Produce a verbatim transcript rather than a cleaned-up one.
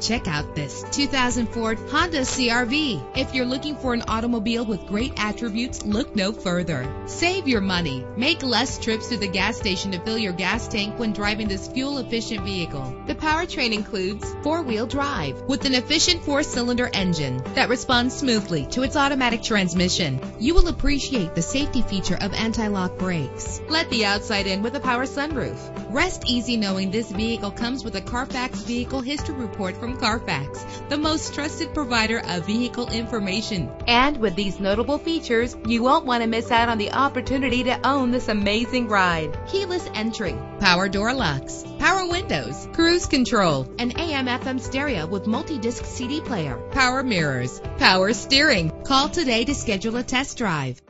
Check out this two thousand four Honda C R V. If you're looking for an automobile with great attributes, look no further. Save your money. Make less trips to the gas station to fill your gas tank when driving this fuel-efficient vehicle. The powertrain includes four-wheel drive with an efficient four-cylinder engine that responds smoothly to its automatic transmission. You will appreciate the safety feature of anti-lock brakes. Let the outside in with a power sunroof. Rest easy knowing this vehicle comes with a Carfax Vehicle History Report from Carfax, the most trusted provider of vehicle information. And with these notable features, you won't want to miss out on the opportunity to own this amazing ride. Keyless entry, power door locks, power windows, cruise control, an A M F M stereo with multi-disc C D player, power mirrors, power steering. Call today to schedule a test drive.